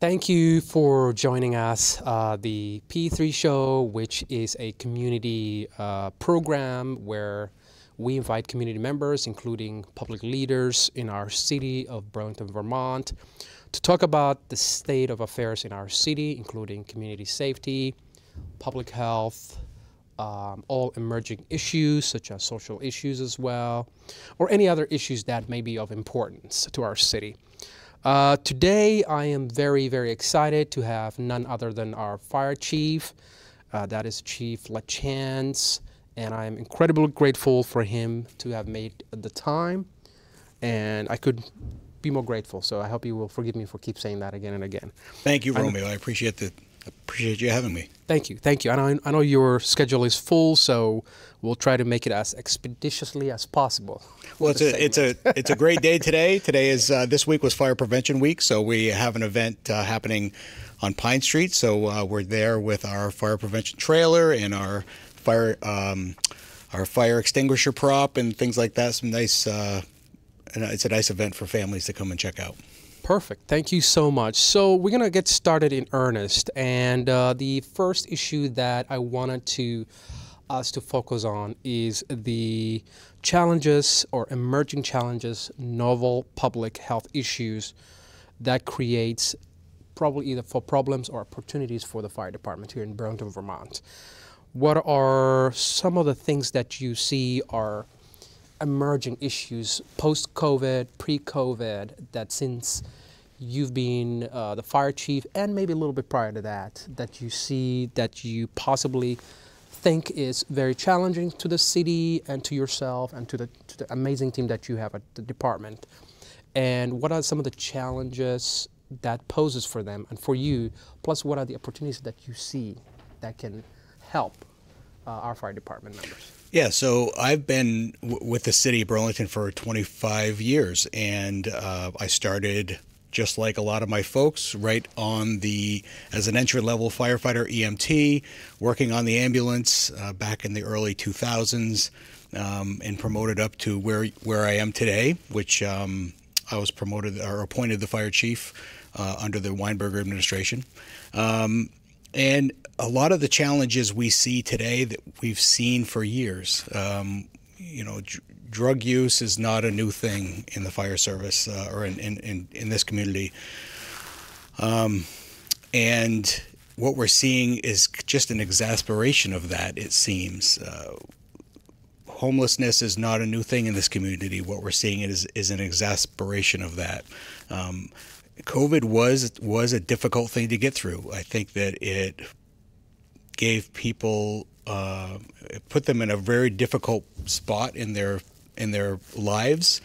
Thank you for joining us. The P3 Show, which is a community program where we invite community members, including public leaders in our city of Burlington, Vermont, to talk about the state of affairs in our city, including community safety, public health, all emerging issues, such as social issues as well, or any other issues that may be of importance to our city. Today, I am very, very excited to have none other than our fire chief, that is Chief LaChance, and I am incredibly grateful for him to have made the time, and I could be more grateful, so I hope you will forgive me for keep saying that again and again. Thank you, Romeo. I appreciate you having me. Thank you. Thank you. I know your schedule is full, so we'll try to make it as expeditiously as possible. Well, it's a great day today. Today is this week was Fire Prevention Week, so we have an event happening on Pine Street. So we're there with our fire prevention trailer and our fire extinguisher prop and things like that. Some nice. It's a nice event for families to come and check out. Perfect. Thank you so much. So we're going to get started in earnest. And the first issue that I wanted us to focus on is the challenges or emerging challenges, novel public health issues that creates probably either for problems or opportunities for the fire department here in Burlington, Vermont. What are some of the things that you see are emerging issues post-COVID, pre-COVID, that since you've been the fire chief and maybe a little bit prior to that, that you see that you possibly think is very challenging to the city and to yourself and to the amazing team that you have at the department? And what are some of the challenges that poses for them and for you? Plus, what are the opportunities that you see that can help our fire department members? Yeah, so I've been with the city of Burlington for 25 years, and I started, just like a lot of my folks, right on as an entry-level firefighter EMT, working on the ambulance back in the early 2000s, and promoted up to where I am today, which I was promoted or appointed the fire chief under the Weinberger administration. And a lot of the challenges we see today that we've seen for years, you know, drug use is not a new thing in the fire service or in this community. And what we're seeing is just an exasperation of that, it seems. Homelessness is not a new thing in this community. What we're seeing is an exasperation of that. COVID was a difficult thing to get through. I think that it gave people, it put them in a very difficult spot in their lives.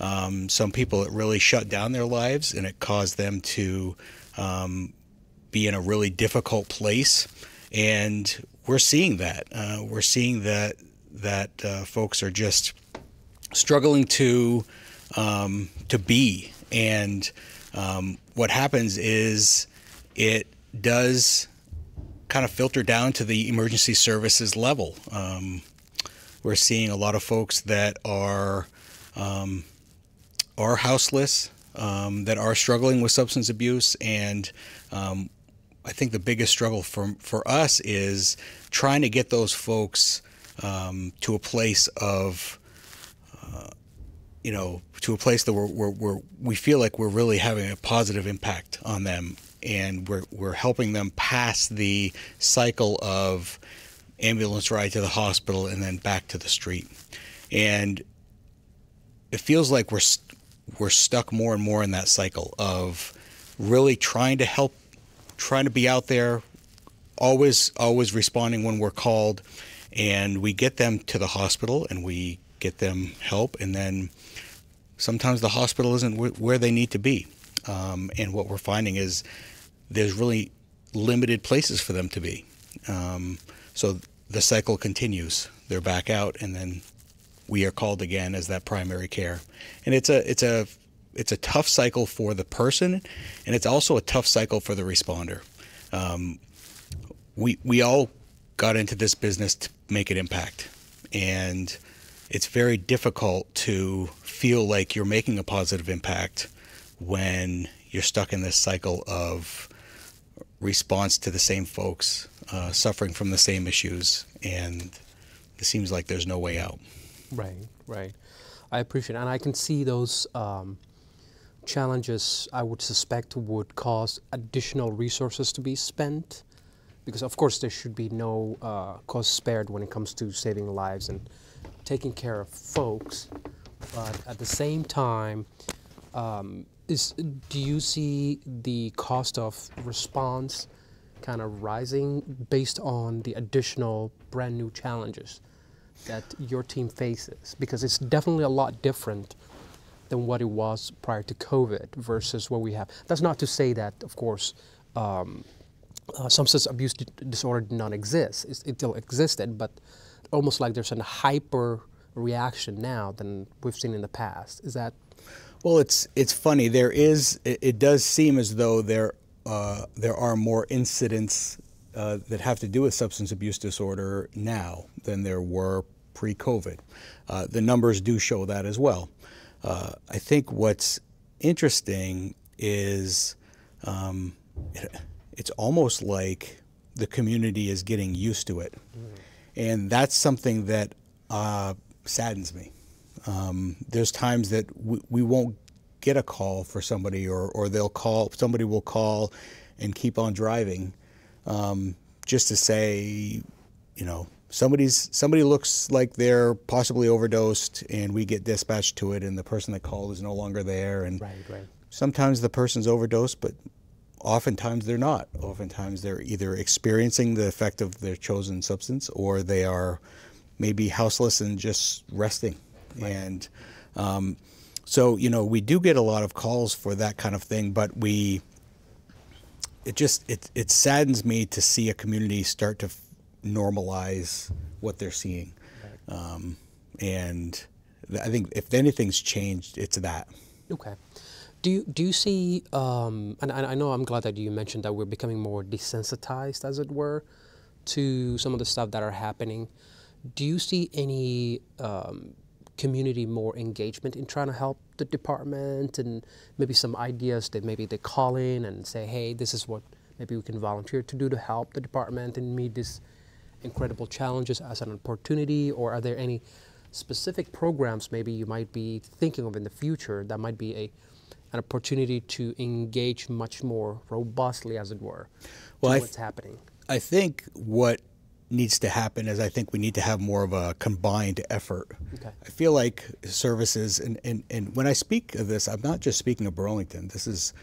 Some people, it really shut down their lives, and it caused them to be in a really difficult place. And we're seeing that. We're seeing that folks are just struggling to be and. What happens is it does kind of filter down to the emergency services level. We're seeing a lot of folks that are houseless, that are struggling with substance abuse, and I think the biggest struggle for us is trying to get those folks to a place of you know, to a place that we feel like we're really having a positive impact on them, and we're helping them pass the cycle of ambulance ride to the hospital and then back to the street. And it feels like we're stuck more and more in that cycle of really trying to help, trying to be out there, always responding when we're called, and we get them to the hospital and we get them help, and then sometimes the hospital isn't where they need to be. And what we're finding is there's really limited places for them to be. So the cycle continues. They're back out, and then we are called again as that primary care. And it's a tough cycle for the person, and it's also a tough cycle for the responder. We all got into this business to make an impact, and it's very difficult to feel like you're making a positive impact when you're stuck in this cycle of response to the same folks suffering from the same issues, and it seems like there's no way out. Right, right. I appreciate it. And I can see those challenges, I would suspect, would cause additional resources to be spent, because of course there should be no cost spared when it comes to saving lives and taking care of folks. But at the same time, do you see the cost of response kind of rising based on the additional brand new challenges that your team faces? Because it's definitely a lot different than what it was prior to COVID versus what we have. That's not to say that, of course, substance abuse disorder did not exist. It still existed, but almost like there's a hyper reaction now than we've seen in the past. Is that? Well, it's funny. There is. It does seem as though there are more incidents that have to do with substance abuse disorder now than there were pre-COVID. The numbers do show that as well. I think what's interesting is it's almost like the community is getting used to it, and that's something that saddens me. There's times that we won't get a call for somebody, or somebody will call and keep on driving, just to say, you know, somebody looks like they're possibly overdosed, and we get dispatched to it, and the person that called is no longer there. And sometimes the person's overdosed, but oftentimes they're not. Oftentimes they're either experiencing the effect of their chosen substance, or they are maybe houseless and just resting. And so, you know, we do get a lot of calls for that kind of thing, but it saddens me to see a community start to normalize what they're seeing. And I think if anything's changed, it's that. Okay. Do you see, and I know, I'm glad that you mentioned that we're becoming more desensitized, as it were, to some of the stuff that are happening. Do you see any community more engagement in trying to help the department, and maybe some ideas that maybe they call in and say, hey, this is what maybe we can volunteer to do to help the department and meet these incredible challenges as an opportunity? Or are there any specific programs maybe you might be thinking of in the future that might be an opportunity to engage much more robustly, as it were, well, to what's happening? I think what needs to happen is, I think we need to have more of a combined effort. Okay. I feel like services, and when I speak of this, I'm not just speaking of Burlington. This is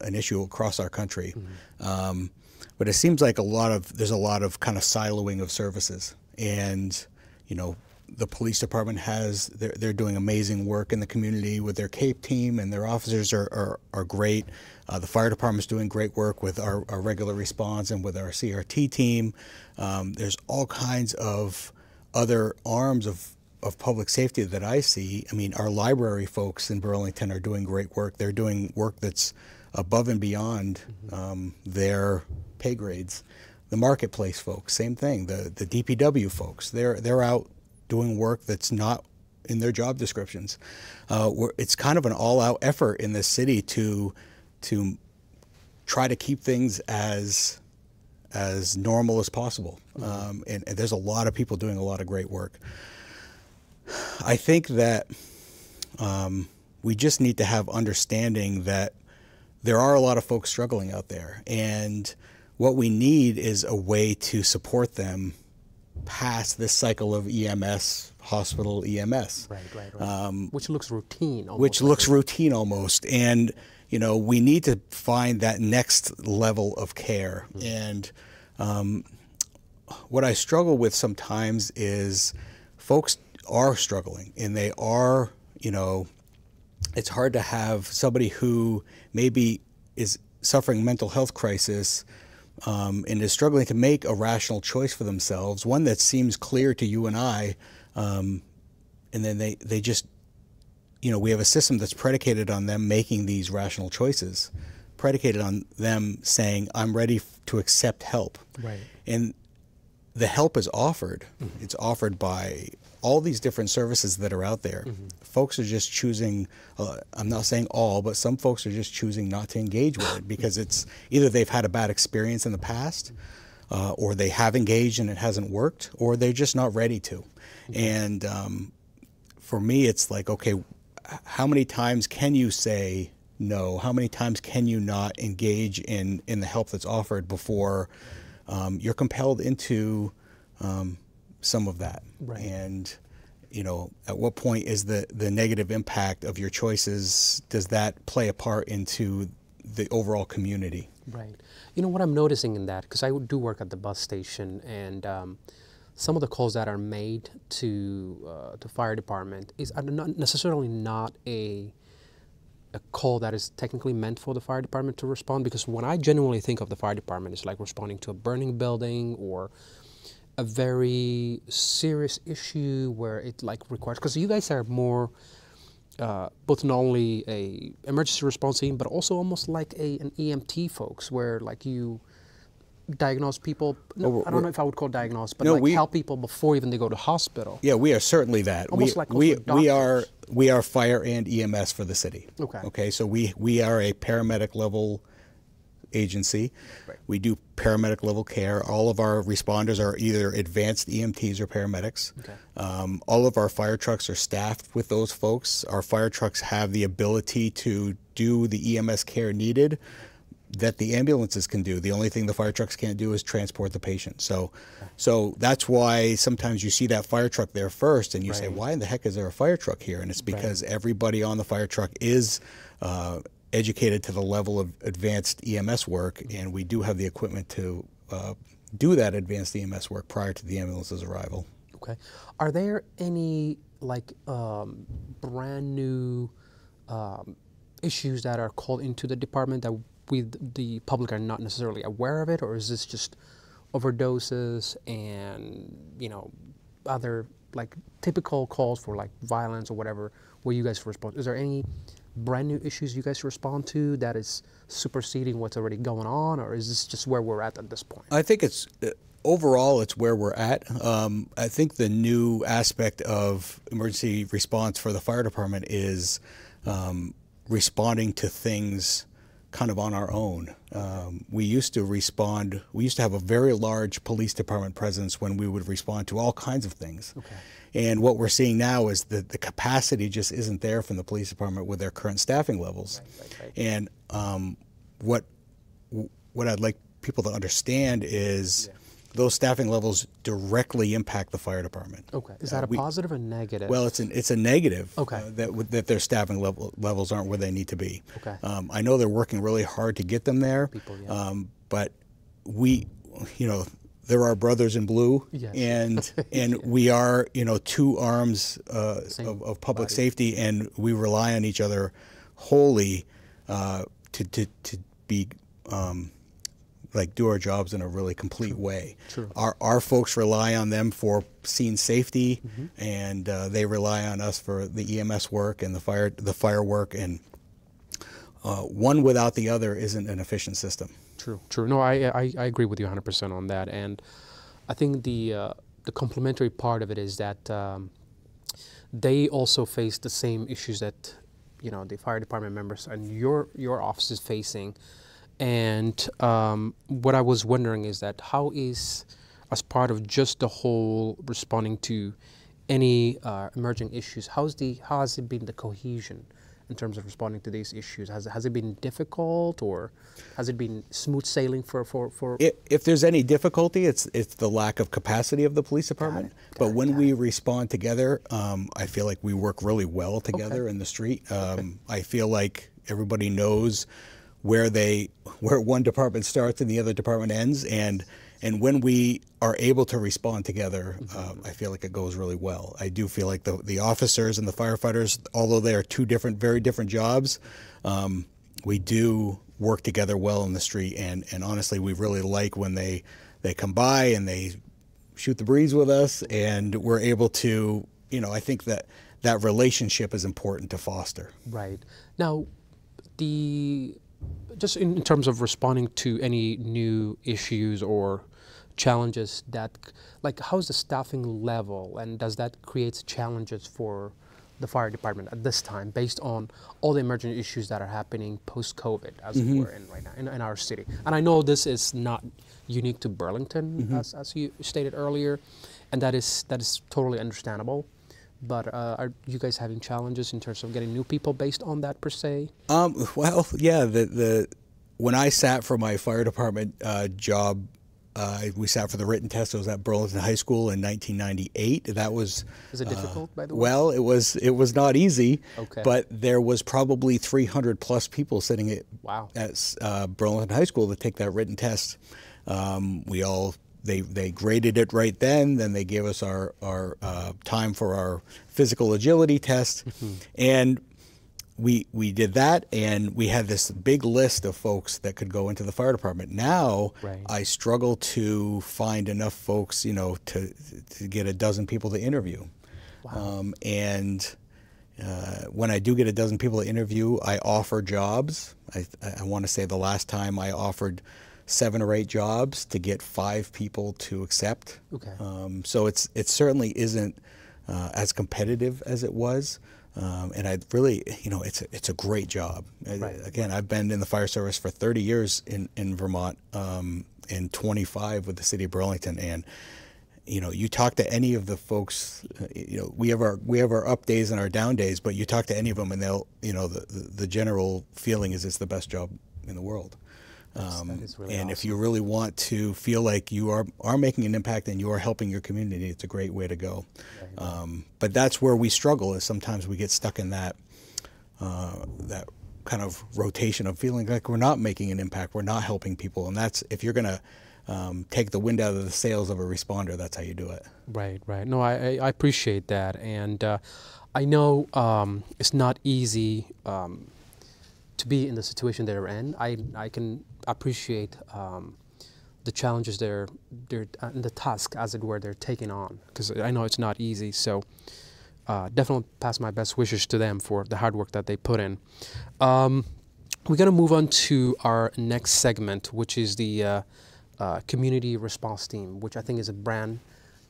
an issue across our country. Mm-hmm. But it seems like there's a lot of kind of siloing of services. And, you know, the police department they're doing amazing work in the community with their CAPE team, and their officers are great. The fire department's doing great work with our regular response and with our CRT team. There's all kinds of other arms of public safety that I see. I mean, our library folks in Burlington are doing great work. They're doing work that's above and beyond their pay grades. The marketplace folks, same thing. The DPW folks, they're out doing work that's not in their job descriptions. It's kind of an all-out effort in this city to try to keep things as normal as possible. And there's a lot of people doing a lot of great work. I think that we just need to have understanding that there are a lot of folks struggling out there, and what we need is a way to support them past this cycle of EMS, hospital EMS. Right. Which looks routine almost. And, you know, we need to find that next level of care. Mm-hmm. And what I struggle with sometimes is folks are struggling, and they are, you know, it's hard to have somebody who maybe is suffering mental health crisis and is struggling to make a rational choice for themselves, one that seems clear to you and I, and then they just, you know, we have a system that's predicated on them making these rational choices, predicated on them saying, I'm ready to accept help. Right. And the help is offered. Mm-hmm. It's offered by all these different services that are out there. Mm-hmm. Folks are just choosing, I'm not saying all, but some folks are just choosing not to engage with it because it's either they've had a bad experience in the past, or they have engaged and it hasn't worked, or they're just not ready to. Mm-hmm. And for me, it's like, okay, how many times can you say no? How many times can you not engage in the help that's offered before you're compelled into some of that? Right. And, you know, at what point is the negative impact of your choices, does that play a part into the overall community? Right. You know, what I'm noticing in that, because I do work at the bus station, and some of the calls that are made to the fire department is not necessarily a call that is technically meant for the fire department to respond, because when I genuinely think of the fire department, it's like responding to a burning building or a very serious issue where it like requires, because you guys are more both not only a emergency response team, but also almost like an EMT folks, where like you diagnose people. No, I don't know if I would call it diagnose, but no, like help people before even they go to hospital. Yeah, we are certainly that. We are fire and EMS for the city. Okay. Okay. So we are a paramedic level agency. Right. We do paramedic level care. All of our responders are either advanced EMTs or paramedics. Okay. All of our fire trucks are staffed with those folks. Our fire trucks have the ability to do the EMS care needed that the ambulances can do. The only thing the fire trucks can't do is transport the patient. So, okay. So that's why sometimes you see that fire truck there first and you right. say, why in the heck is there a fire truck here? And it's because right. everybody on the fire truck is educated to the level of advanced EMS work, and we do have the equipment to do that advanced EMS work prior to the ambulance's arrival. Okay. Are there any like brand new issues that are called into the department that the public are not necessarily aware of it, or is this just overdoses and, you know, other like typical calls for like violence or whatever where you guys respond? Is there any brand new issues you guys respond to that is superseding what's already going on, or is this just where we're at this point? I think it's overall it's where we're at. I think the new aspect of emergency response for the fire department is responding to things kind of on our own. We used to have a very large police department presence when we would respond to all kinds of things. Okay. And what we're seeing now is that the capacity just isn't there from the police department with their current staffing levels. Right. And what I'd like people to understand is yeah. those staffing levels directly impact the fire department. Okay, is that a positive or negative? Well, it's a negative. Okay, that their staffing levels aren't where they need to be. Okay, I know they're working really hard to get them there. People, yeah. But we, you know, there are brothers in blue, yes. and yeah. we are, you know, two arms of public safety, and we rely on each other wholly to be. Like do our jobs in a really complete True. Way. True. Our folks rely on them for scene safety, mm-hmm. and they rely on us for the EMS work and the fire work. And one without the other isn't an efficient system. True. True. No, I agree with you 100% on that. And I think the complementary part of it is that they also face the same issues that, you know, the fire department members and your office is facing. And what I was wondering is that how is, as part of just the whole responding to any emerging issues, how has it been the cohesion in terms of responding to these issues? Has it been difficult, or has it been smooth sailing for? If there's any difficulty, it's the lack of capacity of the police department. But when we respond together, I feel like we work really well together okay. in the street. I feel like everybody knows where one department starts and the other department ends, and when we are able to respond together, mm-hmm. I feel like it goes really well. I do feel like the officers and the firefighters, although they are two very different jobs, we do work together well in the street, and honestly, we really like when they come by and they shoot the breeze with us, and we're able to, you know, I think that relationship is important to foster. Right. Now, just in terms of responding to any new issues or challenges that, like, how's the staffing level, and does that create challenges for the fire department at this time based on all the emergent issues that are happening post-COVID as we're in right now in our city? And I know this is not unique to Burlington, as you stated earlier, and that is totally understandable. But are you guys having challenges in terms of getting new people based on that per se? Well, yeah. When I sat for my fire department job, we sat for the written test. It was at Burlington High School in 1998. That was. Is it difficult, by the way? Well, it was not easy. Okay. But there was probably 300 plus people sitting at Burlington High School to take that written test. They graded it right then. Then they gave us our time for our physical agility test, and we did that, and we had this big list of folks that could go into the fire department. Now I struggle to find enough folks, you know, to get a dozen people to interview. When I do get a dozen people to interview, I offer jobs. I want to say the last time I offered 7 or 8 jobs to get 5 people to accept. So it certainly isn't as competitive as it was. And I really, you know, it's a great job. Again, I've been in the fire service for 30 years in Vermont, and 25 with the city of Burlington. And, you know, you talk to any of the folks, you know, we have our up days and our down days, but you talk to any of them and they'll, you know, the general feeling is it's the best job in the world. That is really awesome. If you really want to feel like you are making an impact and you are helping your community, it's a great way to go. But that's where we struggle, is sometimes we get stuck in that kind of rotation of feeling like we're not making an impact, we're not helping people. And that's, if you're going to take the wind out of the sails of a responder, that's how you do it. Right. No, I appreciate that. And I know it's not easy to be in the situation they're in. I can appreciate the challenges they're and the task, as it were, they're taking on, because I know it's not easy. So definitely pass my best wishes to them for the hard work that they put in. We're gonna move on to our next segment, which is the community response team, which I think is a brand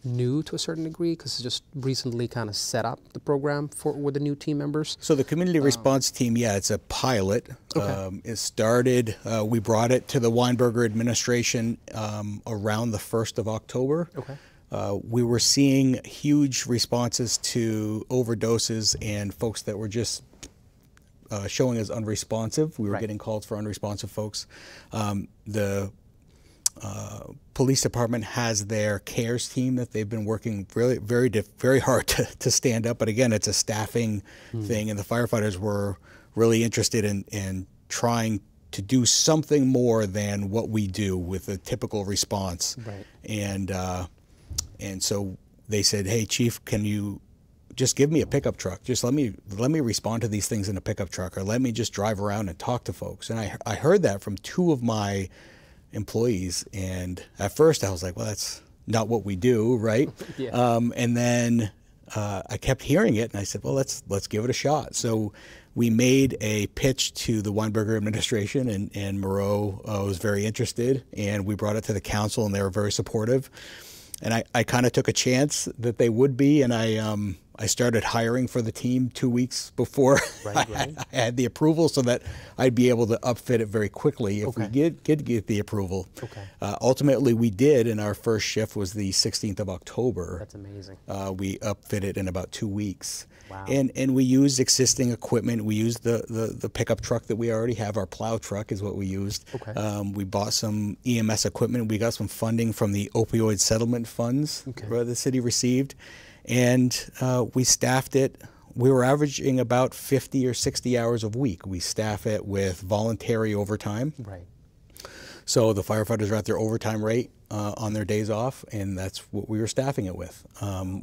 new to a certain degree, because it's just recently kind of set up the program with the new team members. So the community response team, it's a pilot. It started, we brought it to the Weinberger administration around the 1st of October. We were seeing huge responses to overdoses and folks that were just showing as unresponsive. We were getting calls for unresponsive folks. The police department has their CARES team that they've been working really very hard to stand up. But again, it's a staffing thing, and the firefighters were really interested in trying to do something more than what we do with a typical response. And so they said, "Hey, Chief, can you just give me a pickup truck? Just let me respond to these things in a pickup truck, or let me just drive around and talk to folks." And I heard that from 2 of my employees, and at first I was like, well, that's not what we do, right? And then I kept hearing it, and I said, well, let's give it a shot. So we made a pitch to the Weinberger administration, and Moreau was very interested, and we brought it to the council, and they were very supportive. And I kind of took a chance that they would be, and I started hiring for the team 2 weeks before I had the approval, so that I'd be able to upfit it very quickly if we did get the approval. Ultimately, we did, and our first shift was the 16th of October. That's amazing. We upfit it in about 2 weeks. Wow. And we used existing equipment. We used the pickup truck that we already have. Our plow truck is what we used. We bought some EMS equipment. We got some funding from the opioid settlement funds that the city received. And we staffed it. We were averaging about 50 or 60 hours a week. We staff it with voluntary overtime. So the firefighters are at their overtime rate on their days off, and that's what we were staffing it with.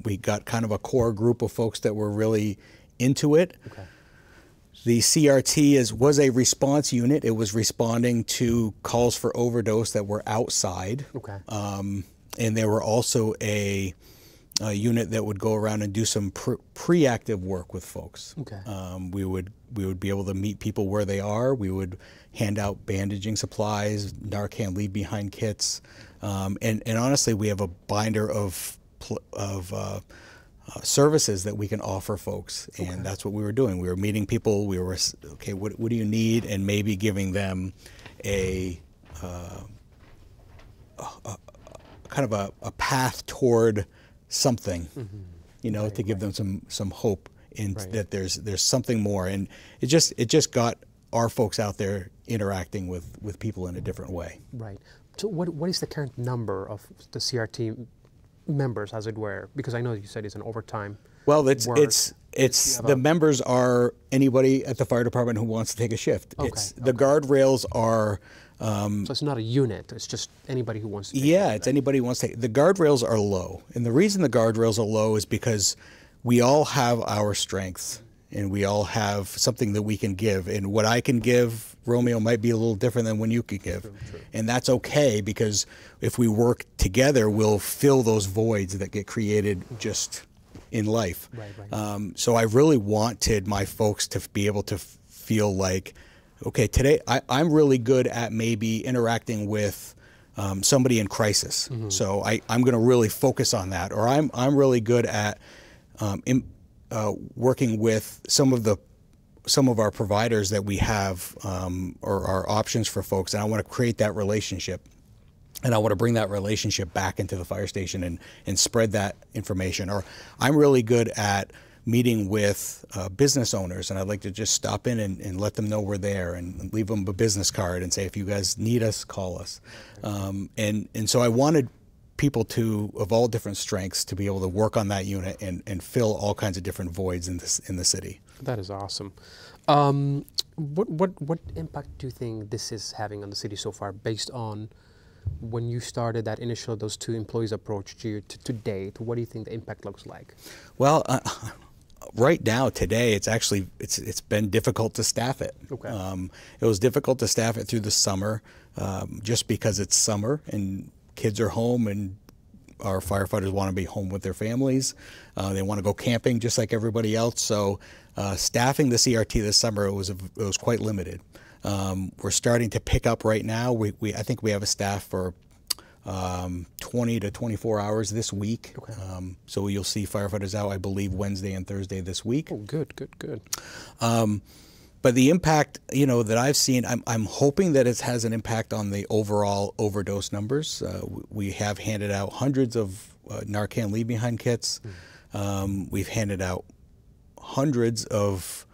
We got kind of a core group of folks that were really into it. The CRT was a response unit. It was responding to calls for overdose that were outside. And they were also a unit that would go around and do some pre-active work with folks. We would be able to meet people where they are. We would hand out bandaging supplies, Narcan leave-behind kits. And honestly, we have a binder of services that we can offer folks, and that's what we were doing. We were meeting people. We were, okay, what do you need, and maybe giving them a kind of a path toward something, you know, to give them some hope in that there's something more. And it just got our folks out there interacting with people in a different way. Right. So what is the current number of the CRT members, as it were? Because I know you said it's an overtime. Well, it's the members are anybody at the fire department who wants to take a shift. Okay, it's the guardrails are. So it's not a unit. It's just anybody who wants to. It's anybody who wants to. The guardrails are low, and the reason the guardrails are low is because we all have our strengths, and we all have something that we can give. And what I can give, Romeo, might be a little different than when you can give. True. And that's okay, because if we work together, we'll fill those voids that get created just in life. So I really wanted my folks to be able to feel like, okay, today I'm really good at maybe interacting with somebody in crisis. So I'm gonna really focus on that. Or I'm really good at working with some of our providers that we have or our options for folks, and I want to create that relationship, and I want to bring that relationship back into the fire station and spread that information. Or I'm really good at meeting with business owners, and I'd like to just stop in and let them know we're there and leave them a business card and say, if you guys need us, call us. And so I wanted people of all different strengths to be able to work on that unit and fill all kinds of different voids in the city. That is awesome. What impact do you think this is having on the city so far, based on when you started that initial, those two employees approached you to date? What do you think the impact looks like? Well, right now, today, it's actually, it's been difficult to staff it. It was difficult to staff it through the summer, just because it's summer and kids are home, and our firefighters want to be home with their families. They want to go camping just like everybody else. So staffing the CRT this summer, it was quite limited. We're starting to pick up right now. I think we have a staff for 20 to 24 hours this week. So you'll see firefighters out, I believe, Wednesday and Thursday this week. Oh, good, good, good. But the impact, you know, that I've seen, I'm hoping that it has an impact on the overall overdose numbers. We have handed out hundreds of Narcan leave-behind kits. We've handed out hundreds of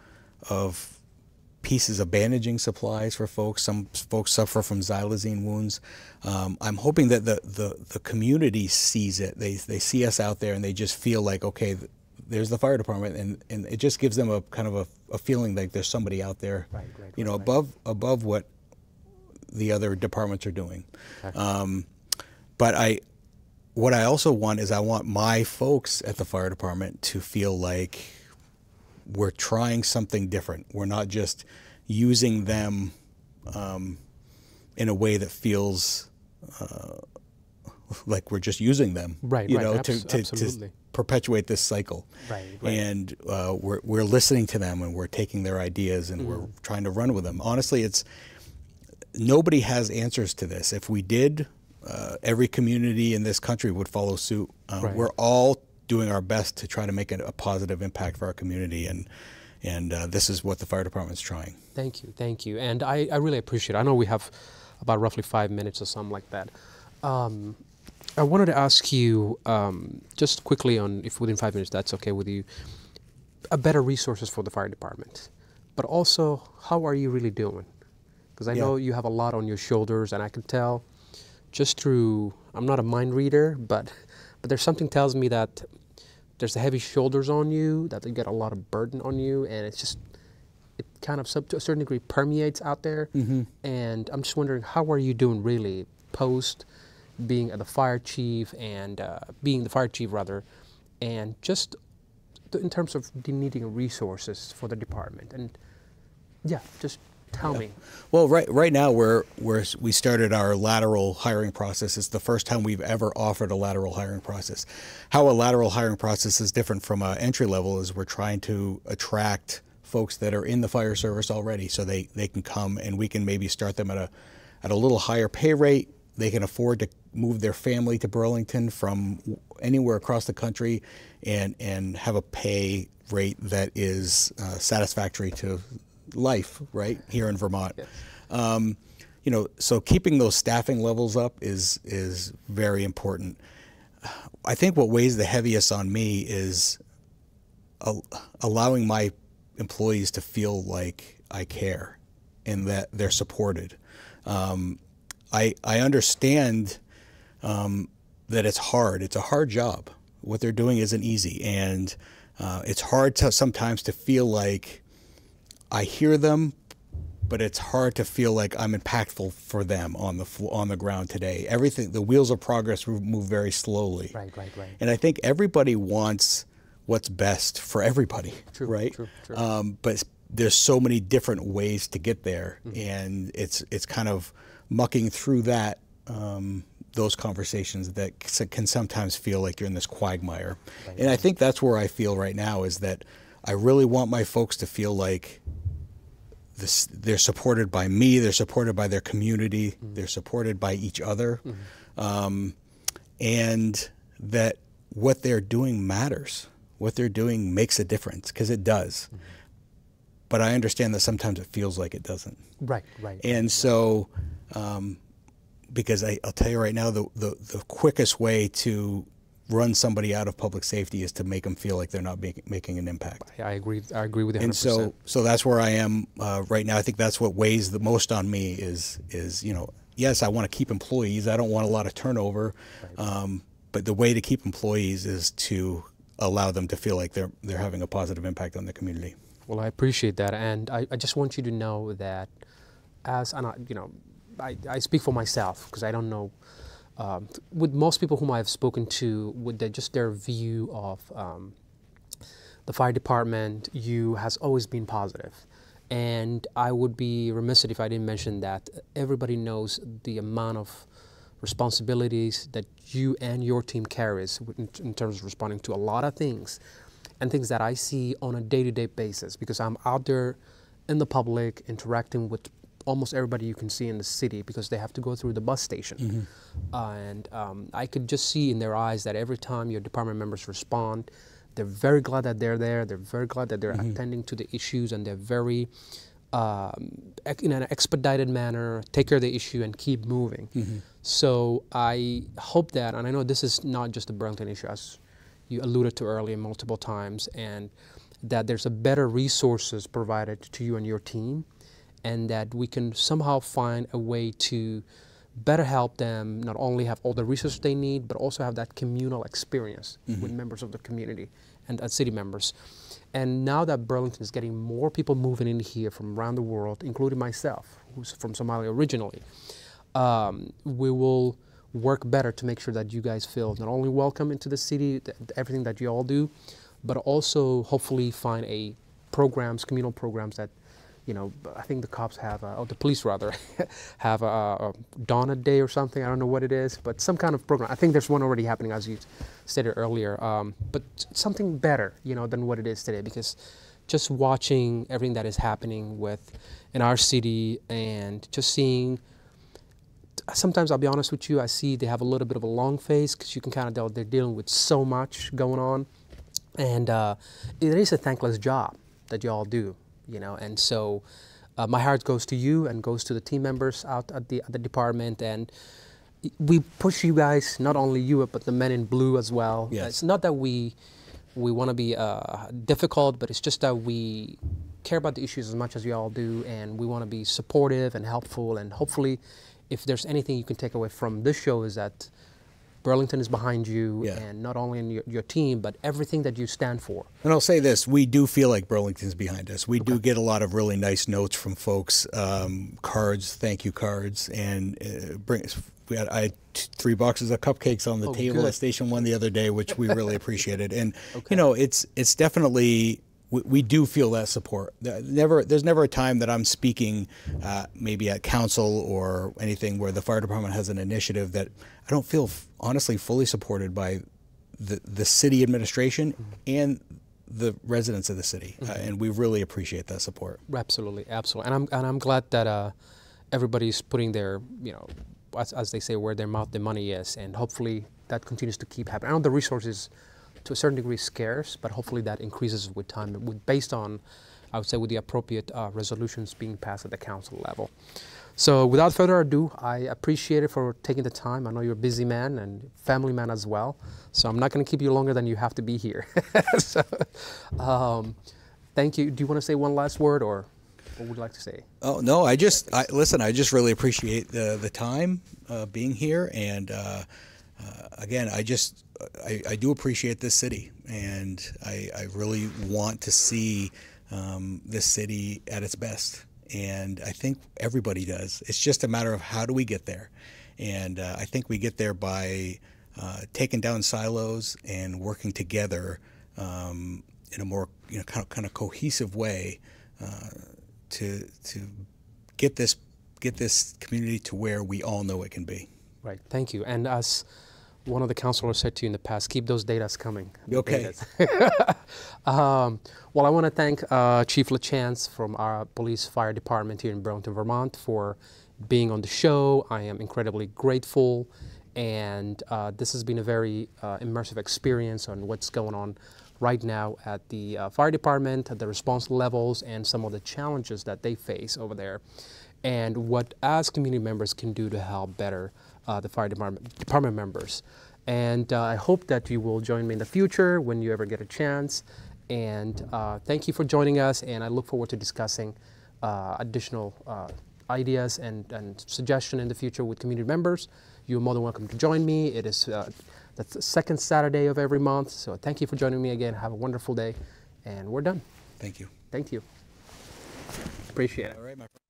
pieces of bandaging supplies for folks. Some folks suffer from xylazine wounds. I'm hoping that the community sees it. They see us out there, and they just feel like, okay, there's the fire department, and it just gives them a kind of a feeling like there's somebody out there, you know, above what the other departments are doing. But what I also want is I want my folks at the fire department to feel like we're trying something different. We're not just using them in a way that feels like we're just using them, you know, to perpetuate this cycle. And we're listening to them, and we're taking their ideas, and we're trying to run with them. Honestly, nobody has answers to this. If we did, every community in this country would follow suit. We're all doing our best to try to make a positive impact for our community, and this is what the fire department's trying. Thank you, thank you. And I really appreciate it. I know we have about roughly 5 minutes or something like that. I wanted to ask you just quickly on, if within 5 minutes that's okay with you, better resources for the fire department, but also how are you really doing? Because I know you have a lot on your shoulders, and I can tell just through, I'm not a mind reader, but there's something tells me that there's the heavy shoulders on you, that you get a lot of burden on you, and it's just, it kind of to a certain degree permeates out there. And I'm just wondering, how are you doing really post being the fire chief and and just in terms of needing resources for the department? And just tell me. Well, right now we started our lateral hiring process. It's the first time we've ever offered a lateral hiring process. How a lateral hiring process is different from an entry level is we're trying to attract folks that are in the fire service already, so they can come, and we can maybe start them at a little higher pay rate, They can afford to move their family to Burlington from anywhere across the country and have a pay rate that is satisfactory to life, right, here in Vermont. Yes. You know, so keeping those staffing levels up is very important. I think what weighs the heaviest on me is allowing my employees to feel like I care and that they're supported. I understand that it's hard. It's a hard job. What they're doing isn't easy, and it's hard to sometimes to feel like I hear them, but it's hard to feel like I'm impactful for them on the ground today. Everything, the wheels of progress move very slowly. Right, right, right. And I think everybody wants what's best for everybody. True, right? True, true. But there's so many different ways to get there, mm-hmm. and it's kind of mucking through that, those conversations that can sometimes feel like you're in this quagmire. Right. And I think that's where I feel right now, is that I really want my folks to feel like this, they're supported by me, they're supported by their community, mm-hmm. they're supported by each other, mm-hmm. And that what they're doing matters. What they're doing makes a difference, because it does. Mm-hmm. But I understand that sometimes it feels like it doesn't. Right, right. And so, because I'll tell you right now, the quickest way to run somebody out of public safety is to make them feel like they're not making an impact. I agree with you 100%. And so that's where I am right now. I think that's what weighs the most on me is, you know, yes, I want to keep employees. I don't want a lot of turnover, right. But the way to keep employees is to allow them to feel like they're having a positive impact on the community. Well, I appreciate that, and I just want you to know that, as you know, I speak for myself, because I don't know. With most people whom I have spoken to, with their view of the fire department, has always been positive, and I would be remiss if I didn't mention that everybody knows the amount of responsibilities that you and your team carries in terms of responding to a lot of things. And things that I see on a day-to-day basis, because I'm out there in the public interacting with almost everybody you can see in the city, because they have to go through the bus station. Mm-hmm. I could just see in their eyes that every time your department members respond, they're very glad that they're there, they're very glad that they're mm-hmm. attending to the issues, and they're very, in an expedited manner, take care of the issue and keep moving. Mm-hmm. So I hope that, and I know this is not just a Burlington issue, as you alluded to earlier multiple times, and that there's a better resources provided to you and your team, and that we can somehow find a way to better help them not only have all the resources they need, but also have that communal experience mm-hmm. with members of the community and city members. And now that Burlington is getting more people moving in here from around the world, including myself, who's from Somalia originally, we will work better to make sure that you guys feel not only welcome into the city, everything that you all do, but also hopefully find a communal programs that, you know, I think the cops have, or the police rather, have a Dawn a Day or something. I don't know what it is, but some kind of program. I think there's one already happening, as you stated earlier, but something better, you know, than what it is today, because just watching everything that is happening in our city, and just seeing, sometimes I'll be honest with you, I see they have a little bit of a long face, because you can kind of tell they're dealing with so much going on, and it is a thankless job that y'all do, you know. And so my heart goes to you and goes to the team members out at the department, and we push you guys, not only you, but the men in blue as well. Yes. It's not that we want to be difficult, but it's just that we care about the issues as much as y'all do, and we want to be supportive and helpful, and hopefully, if there's anything you can take away from this show, is that Burlington is behind you, yeah. and not only in your team, but everything that you stand for. And I'll say this, we do feel like Burlington's behind us. We okay. do get a lot of really nice notes from folks, cards, thank you cards, and I had 3 boxes of cupcakes on the table good. At Station 1 the other day, which we really appreciated. And, okay. you know, it's definitely, we do feel that support. There's never a time that I'm speaking maybe at council or anything where the fire department has an initiative that I don't feel honestly fully supported by the city administration mm-hmm. and the residents of the city. Mm-hmm. And we really appreciate that support. Absolutely, absolutely. And I'm glad that everybody's putting their, you know, as they say, where their mouth, the money is. And hopefully that continues to keep happening. I know the resources to a certain degree scarce, but hopefully that increases with time, based on, I would say, with the appropriate resolutions being passed at the council level. So without further ado, I appreciate it for taking the time. I know you're a busy man and family man as well, so I'm not going to keep you longer than you have to be here. So, thank you. Do you want to say one last word, or what would you like to say? Oh, no, listen, I just really appreciate the time being here. And again, I do appreciate this city, and I really want to see this city at its best. And I think everybody does. It's just a matter of how do we get there. And I think we get there by taking down silos and working together in a more kind of cohesive way to get this community to where we all know it can be. Right. Thank you. And as one of the counselors said to you in the past, keep those datas coming. Okay. Well, I want to thank Chief LaChance from our police fire department here in Burlington, Vermont, for being on the show. I am incredibly grateful, and this has been a very immersive experience on what's going on right now at the fire department, at the response levels, and some of the challenges that they face over there, and what as community members can do to help better the fire department members. And I hope that you will join me in the future when you ever get a chance. And thank you for joining us, and I look forward to discussing additional ideas and suggestions in the future with community members. You're more than welcome to join me. It is the second Saturday of every month. So thank you for joining me again. Have a wonderful day, and we're done. Thank you. Thank you. Appreciate it. All right, my friend.